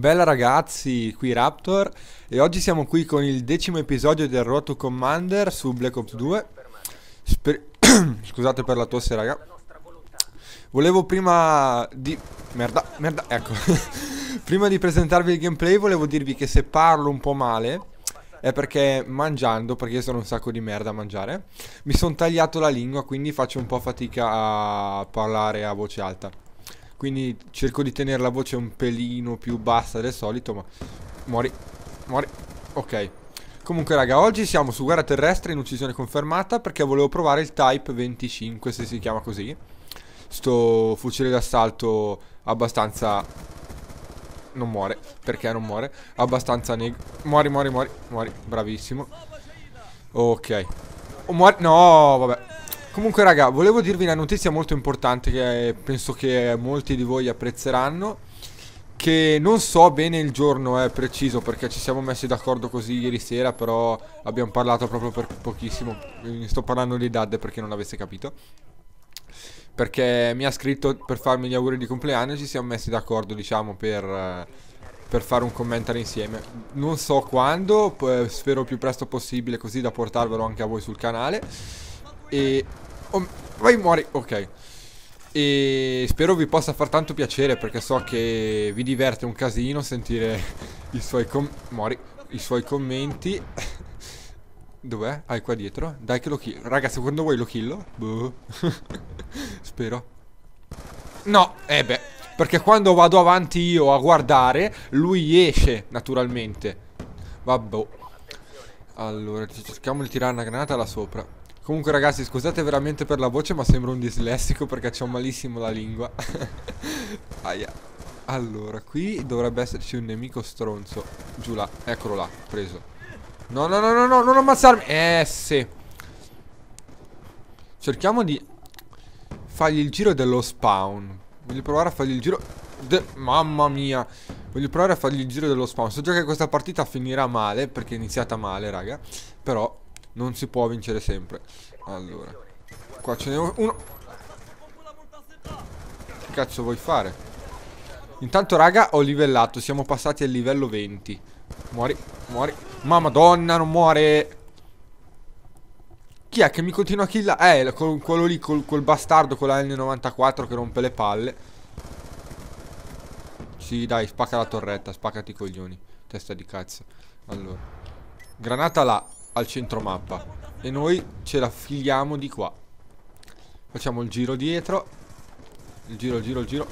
Bella ragazzi, qui Raptor e oggi siamo qui con il 10° episodio del Road to Commander su Black Ops 2. Scusate per la tosse raga. Volevo prima di... merda, ecco. Prima di presentarvi il gameplay volevo dirvi che se parlo un po' male è perché mangiando, perché io sono un sacco di merda a mangiare, mi sono tagliato la lingua, quindi faccio un po' fatica a parlare a voce alta. Quindi cerco di tenere la voce un pelino più bassa del solito, ma... Muori. Ok. Comunque raga, oggi siamo su guerra terrestre in uccisione confermata, perché volevo provare il Type 25, se si chiama così. Sto fucile d'assalto abbastanza... Non muore. Perché non muore? Abbastanza Muori. Bravissimo. Ok. Oh, muori. No, vabbè. Comunque raga, volevo dirvi una notizia molto importante che penso che molti di voi apprezzeranno, che non so bene il giorno preciso perché ci siamo messi d'accordo così ieri sera, però abbiamo parlato proprio per pochissimo. Sto parlando di Dadde, perché non l'avesse capito, perché mi ha scritto per farmi gli auguri di compleanno e ci siamo messi d'accordo, diciamo, per fare un commentary insieme. Non so quando, spero più presto possibile, così da portarvelo anche a voi sul canale. E... oh, vai, muori, ok. E spero vi possa far tanto piacere, perché so che vi diverte un casino sentire i suoi commenti. Dov'è? Ah, è qua dietro. Dai che lo killo. Raga, secondo voi lo killo? Boh. Spero. No, eh beh, perché quando vado avanti io a guardare, lui esce naturalmente. Vabbè. Allora, cerchiamo di tirare una granata là sopra. Comunque ragazzi, scusate veramente per la voce, ma sembro un dislessico perché c'ho malissimo la lingua. Aia. Allora, qui dovrebbe esserci un nemico stronzo. Giù là, eccolo là, preso. No, no, no, no, no, non ammazzarmi. Sì. Cerchiamo di fargli il giro dello spawn. Voglio provare a fargli il giro mamma mia. Voglio provare a fargli il giro dello spawn. So già che questa partita finirà male, perché è iniziata male, raga. Però... non si può vincere sempre. Allora, qua ce n'è uno. Che cazzo vuoi fare? Intanto raga, ho livellato. Siamo passati al livello 20. Muori, muori. Ma madonna, non muore. Chi è che mi continua a killare? Quello lì, quel bastardo con la N94 che rompe le palle. Sì, dai, spacca la torretta. Spaccati i coglioni, testa di cazzo. Allora, granata là al centro mappa, e noi ce la filiamo di qua. Facciamo il giro dietro. Il giro.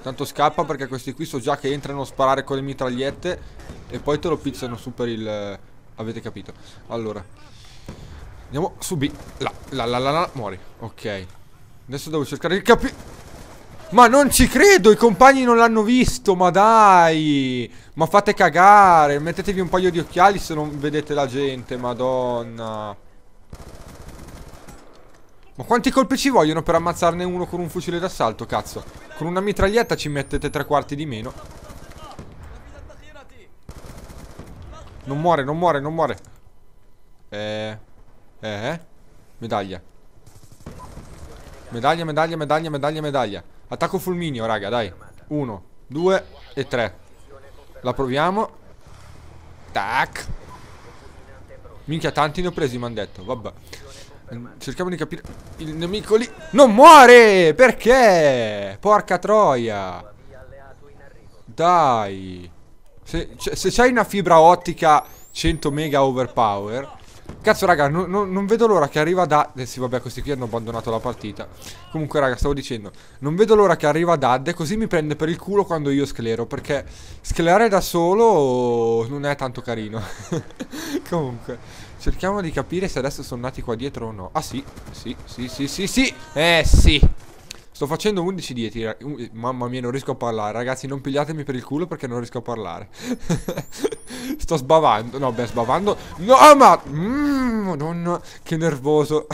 Tanto scappa, perché questi qui so già che entrano a sparare con le mitragliette e poi te lo pizzano su per il... avete capito. Allora, andiamo su B. Là. Muori. Ok. Adesso devo cercare di capire. Ma non ci credo, i compagni non l'hanno visto, ma dai! Ma fate cagare, mettetevi un paio di occhiali se non vedete la gente, madonna. Ma quanti colpi ci vogliono per ammazzarne uno con un fucile d'assalto, cazzo? Con una mitraglietta ci mettete 3/4 di meno. Non muore, non muore, non muore. Medaglia. Medaglia. Attacco fulminio, raga, dai. 1, 2 e 3. La proviamo. Tac. Minchia, tanti ne ho presi, mi hanno detto. Vabbè. Cerchiamo di capire il nemico lì. Non muore! Perché? Porca troia. Dai. Se c'hai una fibra ottica 100 mega overpower... Cazzo raga, non vedo l'ora che arriva Dadde. Sì vabbè, questi qui hanno abbandonato la partita. Comunque raga, stavo dicendo, non vedo l'ora che arriva Dadde, così mi prende per il culo quando io sclero, perché sclerare da solo non è tanto carino. Comunque, cerchiamo di capire se adesso sono nati qua dietro o no. Ah sì. Sì. Sto facendo 11 dietro. Mamma mia, non riesco a parlare. Ragazzi, non pigliatemi per il culo perché non riesco a parlare. Sto sbavando. No, beh, sbavando. No, ma... madonna, che nervoso.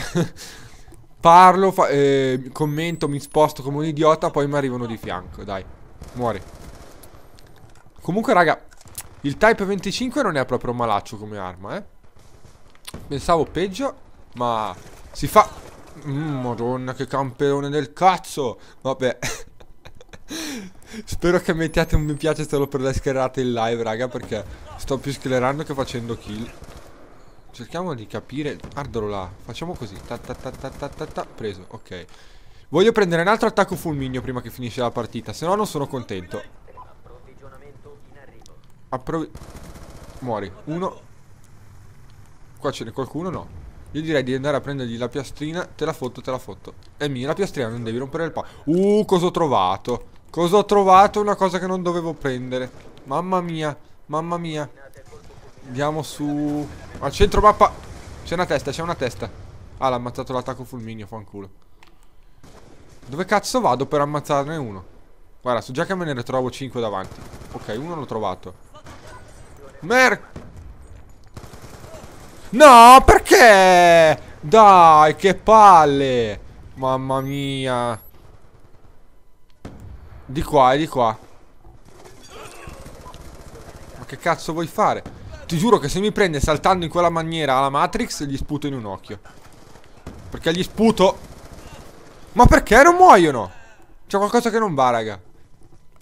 Parlo, commento, mi sposto come un idiota, poi mi arrivano di fianco. Dai, muori. Comunque, raga, il Type 25 non è proprio malaccio come arma, eh. Pensavo peggio, ma si fa... Madonna, che campione del cazzo. Vabbè. Spero che mettiate un mi piace solo per le scherrate in live, raga, perché sto più sclerando che facendo kill. Cerchiamo di capire. Guardalo là. Facciamo così. Ta ta ta ta ta ta ta. Preso. Ok. Voglio prendere un altro attacco fulmineo prima che finisce la partita, se no non sono contento. Muori. Uno. Qua ce n'è qualcuno? No. Io direi di andare a prendergli la piastrina. Te la fotto, te la fotto. È mia la piastrina, non devi rompere il palo. Cosa ho trovato? Cosa ho trovato? Una cosa che non dovevo prendere. Mamma mia. Mamma mia. Andiamo su... al centro mappa. C'è una testa, c'è una testa. Ah, l'ha ammazzato l'attacco fulmineo, fanculo. Dove cazzo vado per ammazzarne uno? Guarda, so già che me ne trovo 5 davanti. Ok, uno l'ho trovato. No, perché? Dai, che palle. Mamma mia. Di qua e di qua. Ma che cazzo vuoi fare? Ti giuro che se mi prende saltando in quella maniera alla Matrix, gli sputo in un occhio. Perché gli sputo... Ma perché non muoiono? C'è qualcosa che non va, raga.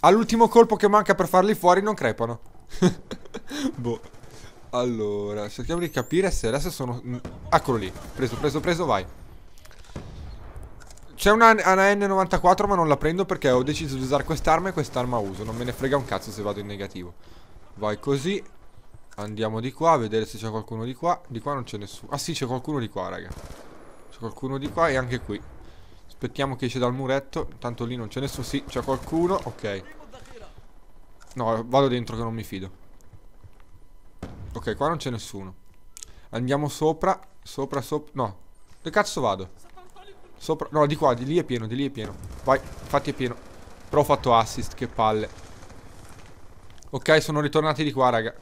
All'ultimo colpo che manca per farli fuori non crepano. Boh. Allora, cerchiamo di capire se adesso sono... Eccolo lì. Preso, preso, preso, vai. C'è una N94 ma non la prendo perché ho deciso di usare quest'arma e quest'arma uso. Non me ne frega un cazzo se vado in negativo. Vai così. Andiamo di qua a vedere se c'è qualcuno di qua. Di qua non c'è nessuno. Ah sì, c'è qualcuno di qua, raga. C'è qualcuno di qua e anche qui. Aspettiamo che esce dal muretto. Tanto lì non c'è nessuno. Sì, c'è qualcuno. Ok. No, vado dentro che non mi fido. Ok, qua non c'è nessuno. Andiamo sopra. Sopra, sopra. No. Dove cazzo vado? Sopra. No, di qua. Di lì è pieno. Di lì è pieno. Vai. Infatti è pieno. Però ho fatto assist. Che palle. Ok, sono ritornati di qua, raga.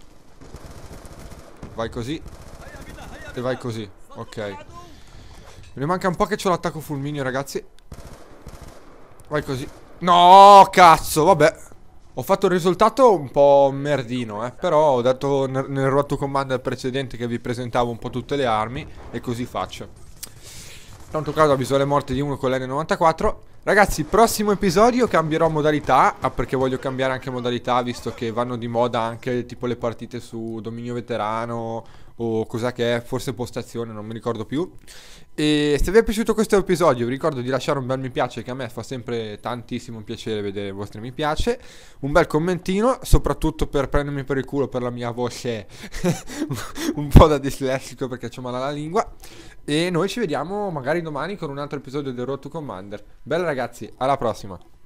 Vai così. E vai così. Ok. Ne manca un po' che c'ho l'attacco fulmineo, ragazzi. Vai così. No, cazzo, vabbè. Ho fatto il risultato un po' merdino, però ho detto nel Road to Commander precedente che vi presentavo un po' tutte le armi. E così faccio. Tanto caso avviso le morte di uno con l'N94. Ragazzi, prossimo episodio cambierò modalità. Perché voglio cambiare anche modalità, visto che vanno di moda anche tipo le partite su dominio veterano o cos'è che è, forse postazione, non mi ricordo più. E se vi è piaciuto questo episodio vi ricordo di lasciare un bel mi piace, che a me fa sempre tantissimo piacere vedere i vostri mi piace, un bel commentino, soprattutto per prendermi per il culo per la mia voce un po' da dislessico perché c'ho male alla lingua. E noi ci vediamo magari domani con un altro episodio del Road to Commander. Bella ragazzi, alla prossima.